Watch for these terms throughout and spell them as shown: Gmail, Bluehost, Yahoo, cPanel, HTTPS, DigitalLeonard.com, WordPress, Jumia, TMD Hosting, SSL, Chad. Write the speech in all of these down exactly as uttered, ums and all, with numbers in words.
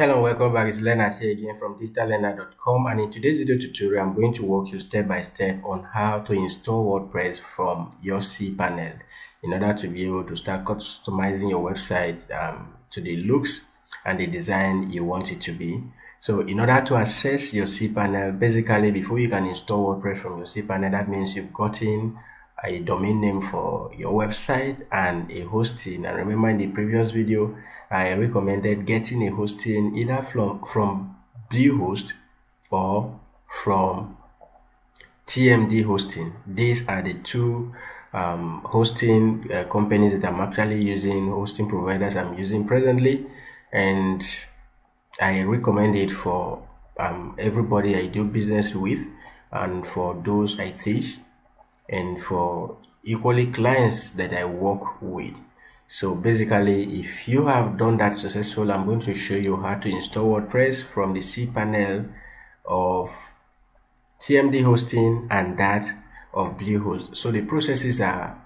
Hello, welcome back. It's Leonard here again from Digital Leonard dot com, and in today's video tutorial, I'm going to walk you step by step on how to install WordPress from your cPanel in order to be able to start customizing your website um, to the looks and the design you want it to be. So in order to access your cPanel, basically before you can install WordPress from your cPanel, that means you've gotten a domain name for your website and a hosting. And remember, in the previous video I recommended getting a hosting either from from Bluehost or from T M D Hosting. These are the two um, hosting uh, companies that I'm actually using, hosting providers I'm using presently, and I recommend it for um, everybody I do business with, and for those I teach, and for equally clients that I work with. So basically, if you have done that successfully, I'm going to show you how to install WordPress from the cPanel of T M D Hosting and that of Bluehost. So the processes are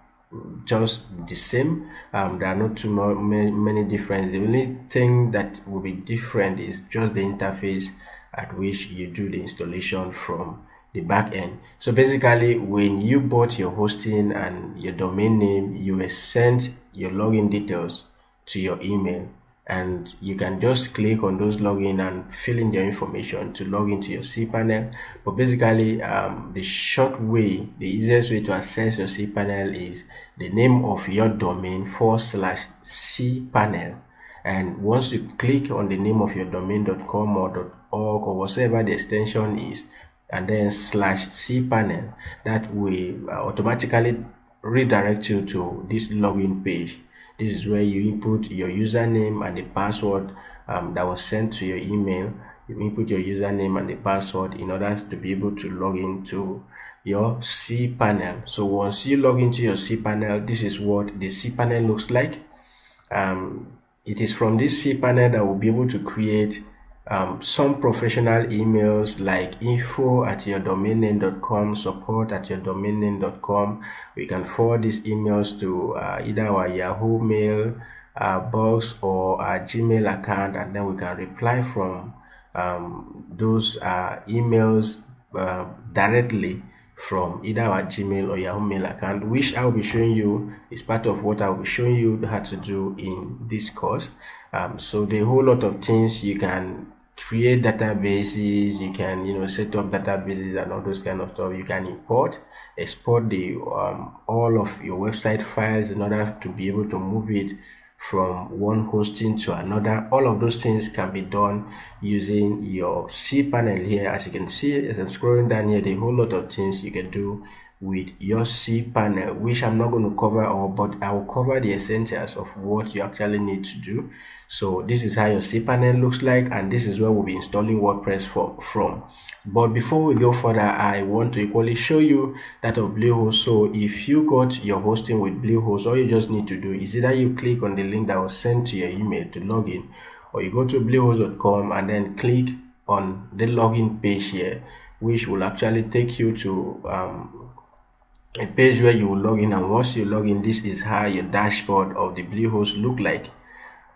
just the same. Um, there are not too many different. The only thing that will be different is just the interface at which you do the installation from the back end. So basically, when you bought your hosting and your domain name, you were sent your login details to your email, and you can just click on those login and fill in your information to log into your cPanel. But basically, um, the short way, the easiest way to access your cPanel is the name of your domain forward slash cPanel. And once you click on the name of your domain dot com or .org or whatever the extension is, and then slash cPanel, that will automatically redirect you to this login page. This is where you input your username and the password um, that was sent to your email. You input your username and the password in order to be able to log into your cPanel. So once you log into your cPanel, this is what the cPanel looks like. Um, it is from this cPanel that we'll be able to create Um, some professional emails like info at your domain name dot com, support at your domain name dot com. We can forward these emails to uh, either our Yahoo mail uh, box or our Gmail account, and then we can reply from um, those uh, emails uh, directly from either our Gmail or Yahoo mail account, which I'll be showing you is part of what I'll be showing you how to do in this course. Um, so the whole lot of things you can create databases, you can you know set up databases and all those kind of stuff. You can import, export the um, all of your website files in order to be able to move it from one hosting to another. All of those things can be done using your cPanel here. As you can see, as I'm scrolling down here, the whole lot of things you can do with your cPanel, which I'm not going to cover all, but I will cover the essentials of what you actually need to do. So this is how your cPanel looks like, and this is where we'll be installing WordPress for, from. But before we go further, I want to equally show you that of Bluehost. So if you got your hosting with Bluehost, all you just need to do is either you click on the link that was sent to your email to log in, or you go to bluehost dot com and then click on the login page here, which will actually take you to um, a page where you will log in. And once you log in, this is how your dashboard of the Bluehost look like.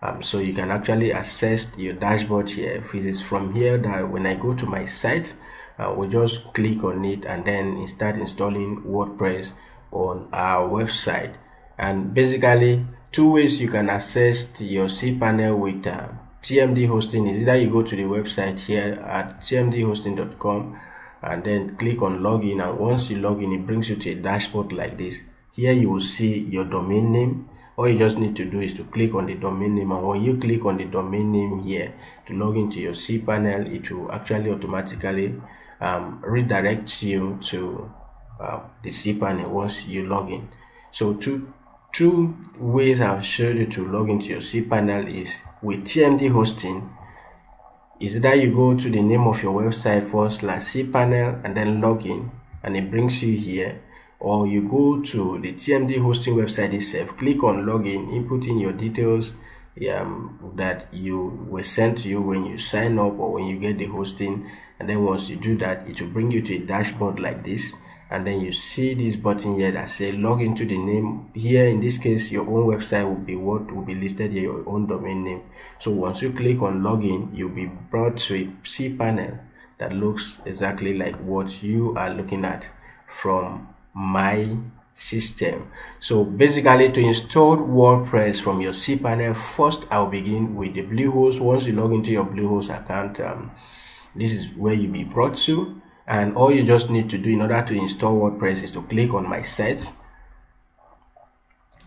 Um, so you can actually access your dashboard here. If it is from here that when I go to my site, I will just click on it and then start installing WordPress on our website. And basically, two ways you can access your cPanel with uh, T M D Hosting is either you go to the website here at T M D hosting dot com and then click on login, and once you log in, it brings you to a dashboard like this. Here you will see your domain name. All you just need to do is to click on the domain name, and when you click on the domain name here to log into your cPanel, it will actually automatically um, redirect you to uh, the cPanel once you log in. So two two ways I've showed you to log into your cPanel is with T M D Hosting. Is that you go to the name of your website forward slash cPanel and then log in, and it brings you here, or you go to the T M D Hosting website itself, click on login, input in your details um, that you were sent to you when you sign up or when you get the hosting, and then once you do that, it will bring you to a dashboard like this. and then you see this button here that say log into the name. Here in this case, your own website will be what will be listed here, your own domain name. So once you click on login, you'll be brought to a cPanel that looks exactly like what you are looking at from my system. So basically, to install WordPress from your cPanel, first I'll begin with the Bluehost. Once you log into your Bluehost account, um, this is where you'll be brought to. And all you just need to do in order to install WordPress is to click on my site.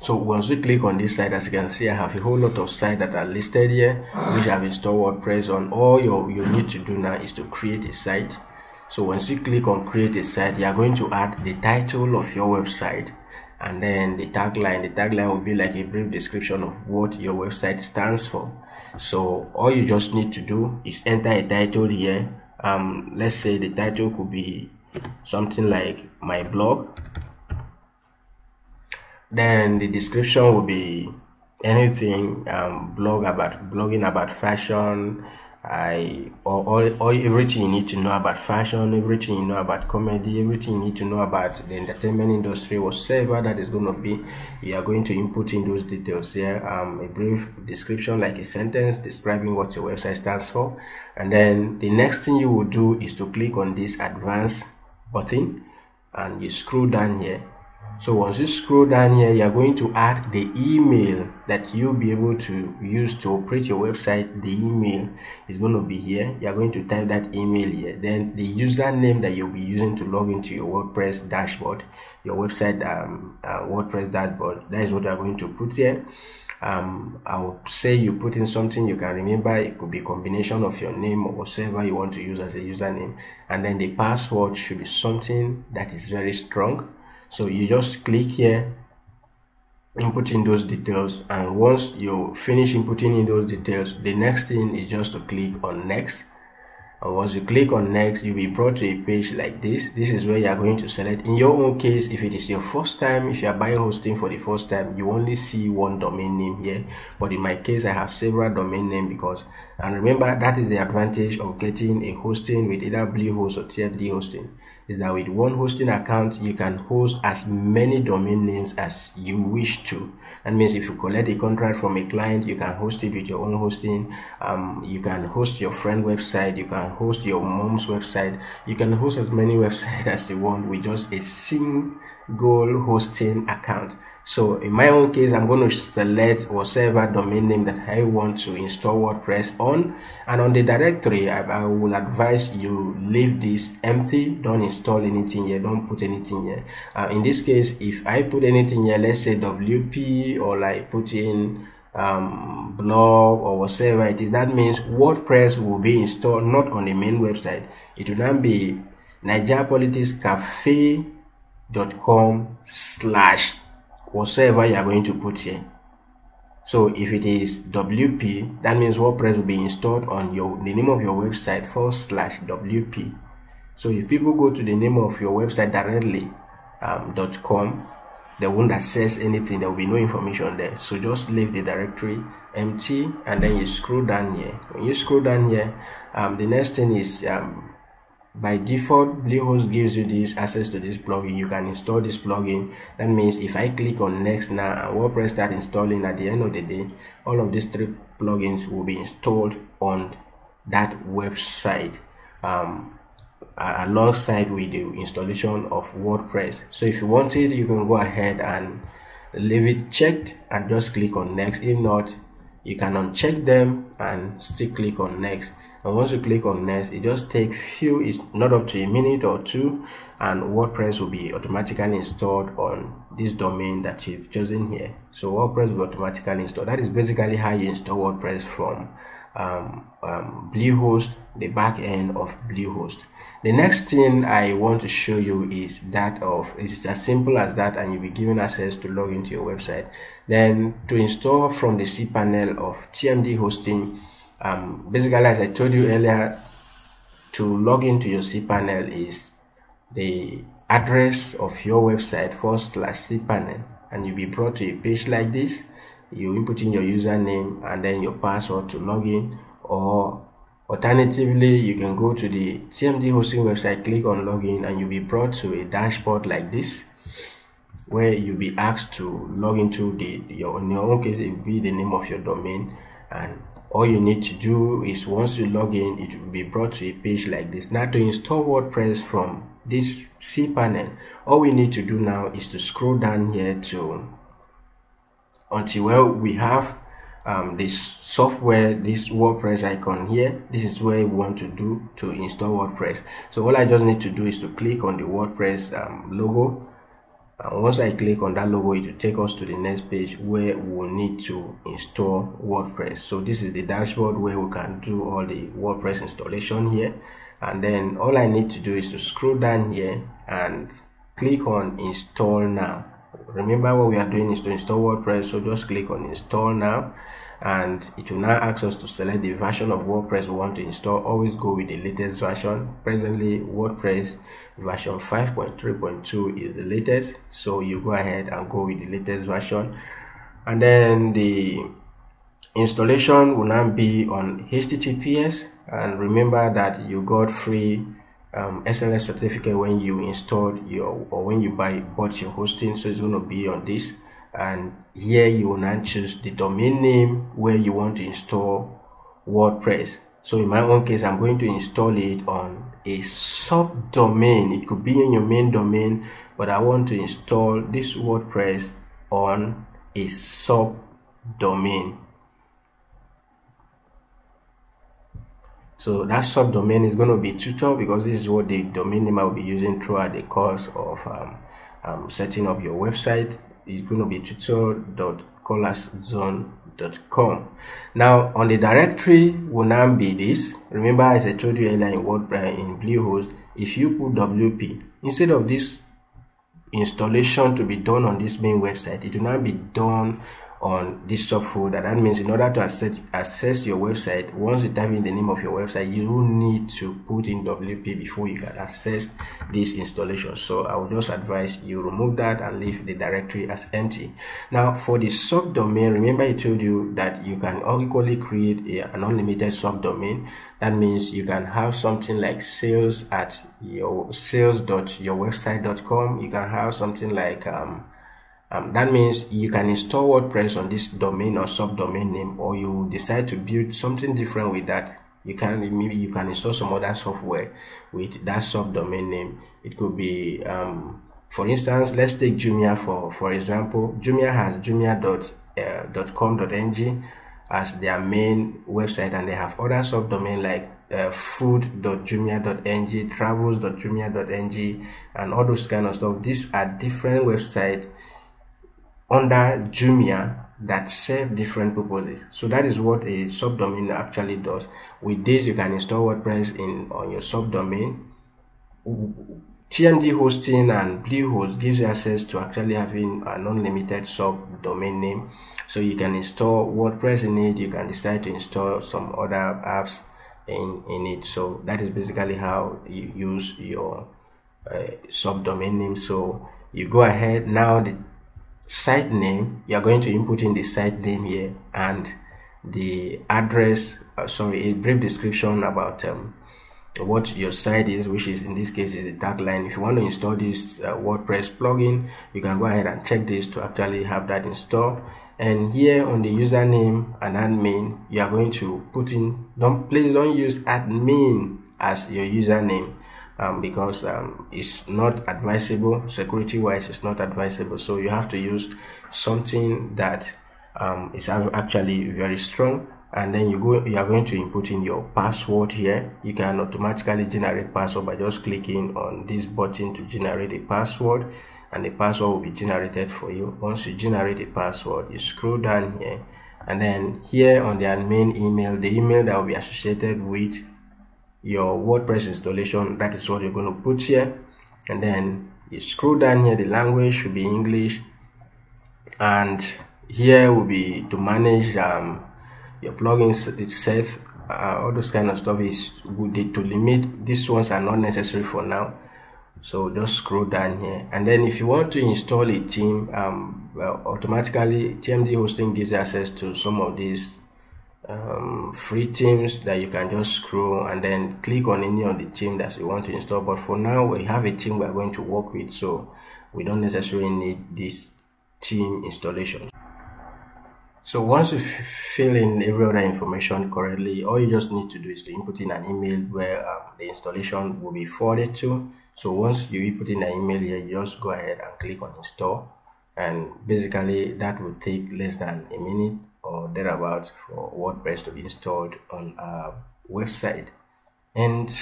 So once you click on this site, as you can see, I have a whole lot of sites that are listed here, which I've installed WordPress on. All you, you need to do now is to create a site. So once you click on create a site, you are going to add the title of your website and then the tagline. The tagline will be like a brief description of what your website stands for. So all you just need to do is enter a title here. Um, let's say the title could be something like my blog. Then the description will be anything, um, blog about blogging about fashion, I or, or, or everything you need to know about fashion, everything you know about comedy, everything you need to know about the entertainment industry, whatever that is going to be. You are going to input in those details here. Um, a brief description, like a sentence describing what your website stands for. And then the next thing you will do is to click on this advanced button and you scroll down here. So once you scroll down here, you are going to add the email that you'll be able to use to operate your website. The email is going to be here. You are going to type that email here. Then the username that you'll be using to log into your WordPress dashboard, your website um, uh, WordPress dashboard. That is what you are going to put here. Um, I would say you put in something you can remember. It could be a combination of your name or whatever you want to use as a username. And then the password should be something that is very strong. So you just click here, input in those details, and once you finish inputting in those details, the next thing is just to click on next. And once you click on next, you'll be brought to a page like this. This is where you are going to select. In your own case, if it is your first time, if you are buying hosting for the first time, you only see one domain name here. But in my case, I have several domain names because, and remember, that is the advantage of getting a hosting with either Bluehost or T M D Hosting, is that with one hosting account, you can host as many domain names as you wish to. That means if you collect a contract from a client, you can host it with your own hosting. Um, you can host your friend website. You can host your mom's website. You can host as many websites as you want with just a single hosting account. So in my own case, I'm going to select whatever domain name that I want to install WordPress on, and on the directory I, I will advise you leave this empty. Don't install anything here, don't put anything here. Uh, in this case, if I put anything here, let's say W P, or like put in um blog or whatever it is, that means WordPress will be installed not on the main website. It will not be nigeriapoliticscafe.com slash whatever you are going to put here. So if it is W P, that means WordPress will be installed on your the name of your website forward slash W P. So if people go to the name of your website directly, um, .com, they won't access anything. There will be no information there. So just leave the directory empty, and then you scroll down here. When you scroll down here, um, the next thing is, um, by default, Bluehost gives you this access to this plugin. You can install this plugin. That means if I click on next now and WordPress start installing, at the end of the day, all of these three plugins will be installed on that website. Um, alongside with the installation of WordPress. So if you want it, you can go ahead and leave it checked and just click on next. If not, you can uncheck them and still click on next. And once you click on next, it just takes few, it's not up to a minute or two, and WordPress will be automatically installed on this domain that you've chosen here. So WordPress will be automatically installed. That is basically how you install WordPress from Um, um, Bluehost, the back end of Bluehost. The next thing I want to show you is that of it's as simple as that, and you'll be given access to log into your website. Then to install from the cPanel of T M D Hosting, um, basically, as I told you earlier, to log into your cPanel is the address of your website forward slash cPanel, and you'll be brought to a page like this. You input in your username and then your password to log in, or Alternatively, you can go to the T M D Hosting website, click on login, and you'll be brought to a dashboard like this, where you'll be asked to log into the your in your own case it will be the name of your domain. And all you need to do is, once you log in, it will be brought to a page like this. Now, to install WordPress from this cPanel, all we need to do now is to scroll down here to until well we have um, this software, this WordPress icon here. This is where we want to do to install WordPress. So all I just need to do is to click on the WordPress um, logo, and once I click on that logo, it will take us to the next page where we will need to install WordPress. So this is the dashboard where we can do all the WordPress installation here, and then all I need to do is to scroll down here and click on install now. Remember, what we are doing is to install WordPress, so just click on install now, and it will now ask us to select the version of WordPress we want to install. Always go with the latest version. Presently, WordPress version five point three point two is the latest, so you go ahead and go with the latest version. And then the installation will now be on H T T P S, and remember that you got free Um, S S L certificate when you installed your or when you buy bought your hosting, so it's going to be on this. And here you will now choose the domain name where you want to install WordPress. So in my own case, I'm going to install it on a subdomain. It could be in your main domain, but I want to install this WordPress on a subdomain. So that subdomain is going to be tutor, because this is what the domain name I will be using throughout the course of um, um, setting up your website. It's going to be tutor dot colors zone dot com. Now, on the directory will now be this. Remember, as I told you earlier in WordPress, in Bluehost, if you put W P instead of this installation to be done on this main website, it will now be done on this subfolder. That means in order to access, access your website, once you type in the name of your website, you need to put in W P before you can access this installation. So I would just advise you remove that and leave the directory as empty. Now, for the subdomain, remember I told you that you can equally create a, an unlimited subdomain. That means you can have something like sales at your sales dot your website dot com. You can have something like um Um, that means you can install WordPress on this domain or subdomain name, or you decide to build something different with that. You can maybe you can install some other software with that subdomain name. It could be, um, for instance, let's take Jumia for for example. Jumia has jumia dot com dot n g as their main website, and they have other subdomain like Uh, food dot jumia dot n g, travels dot jumia dot n g, and all those kind of stuff. These are different websites under Jumia that serve different purposes. So that is what a subdomain actually does. With this, you can install WordPress in on your subdomain. T M D Hosting and Bluehost gives you access to actually having an unlimited subdomain name, so you can install WordPress in it. You can decide to install some other apps in in it. So that is basically how you use your uh, subdomain name. So you go ahead now, the site name, you are going to input in the site name here, and the address, uh, sorry a brief description about um what your site is, which is in this case is the tagline. If you want to install this uh, WordPress plugin, you can go ahead and check this to actually have that installed. And here on the username and admin, you are going to put in, don't please don't use admin as your username, um, because um, it's not advisable security wise. It's not advisable, so you have to use something that um, is actually very strong. And then you go you are going to input in your password here. You can automatically generate password by just clicking on this button to generate a password, and the password will be generated for you. Once you generate the password, you scroll down here, and then here on the admin email, the email that will be associated with your WordPress installation, that is what you're going to put here. And then you scroll down here, the language should be English, and here will be to manage um your plugins itself, uh, all those kind of stuff is good to limit. These ones are not necessary for now, so just scroll down here. And then if you want to install a theme, um, well, automatically T M D Hosting gives access to some of these um, free themes that you can just scroll and then click on any of the theme that you want to install. But for now, we have a theme we're going to work with, so we don't necessarily need this theme installation. So once you fill in every other information correctly, all you just need to do is to input in an email where um, the installation will be forwarded to. So once you input in an email here, you just go ahead and click on install, and basically that will take less than a minute or thereabouts for WordPress to be installed on our website. And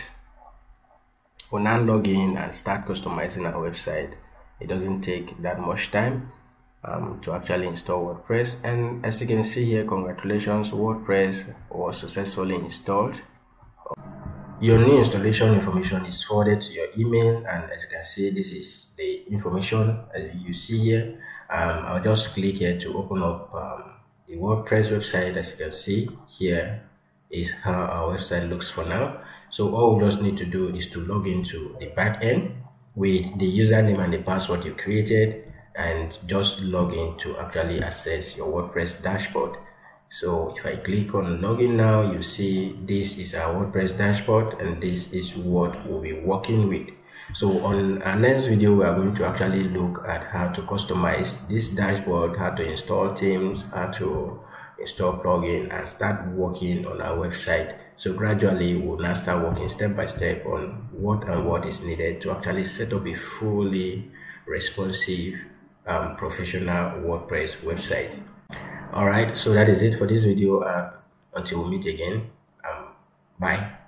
we'll now log in and start customizing our website. It doesn't take that much time Um, to actually install WordPress, and as you can see here, congratulations, WordPress was successfully installed. Your new installation information is forwarded to your email, and as you can see, this is the information as you see here. um, I'll just click here to open up um, the WordPress website. As you can see, here is how our website looks for now. So all we just need to do is to log into the back end with the username and the password you created, and just log in to actually access your WordPress dashboard. So if I click on login now, you see this is our WordPress dashboard, and this is what we'll be working with. So on our next video, we are going to actually look at how to customize this dashboard, how to install themes, how to install plugin, and start working on our website. So gradually we'll now start working step by step on what and what is needed to actually set up a fully responsive Um, professional WordPress website. All right, so that is it for this video. Uh, until we meet again, um, bye.